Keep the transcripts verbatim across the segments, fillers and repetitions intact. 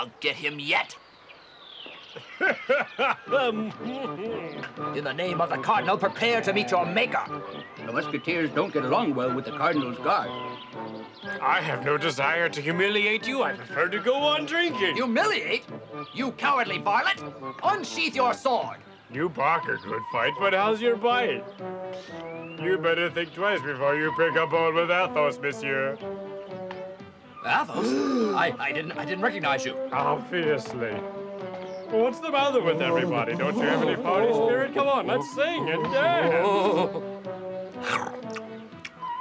I'll get him yet. In the name of the Cardinal, prepare to meet your maker. The Musketeers don't get along well with the Cardinal's guard. I have no desire to humiliate you. I prefer to go on drinking. Humiliate? You cowardly varlet! Unsheath your sword. You bark a good fight, but how's your bite? You better think twice before you pick a bone with Athos, monsieur. Athos? I, I didn't I didn't recognize you. Obviously. What's the matter with everybody? Don't you have any party spirit? Come on, let's sing and dance.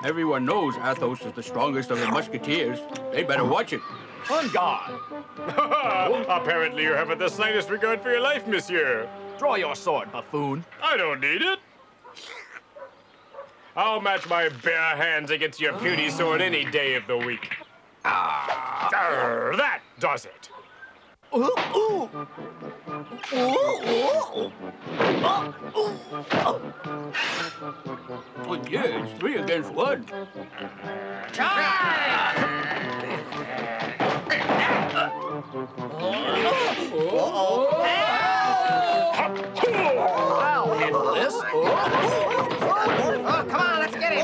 Everyone knows Athos is the strongest of the Musketeers. They better watch it. On guard. Apparently you haven't the slightest regard for your life, monsieur. Draw your sword, buffoon. I don't need it. I'll match my bare hands against your puny sword any day of the week. Ah, Arr, that does it. Ooh, ooh. Ooh, ooh. Ah, ooh. Oh, yeah, it's three against one. Wow, handle this. Oh, come on, let's get him.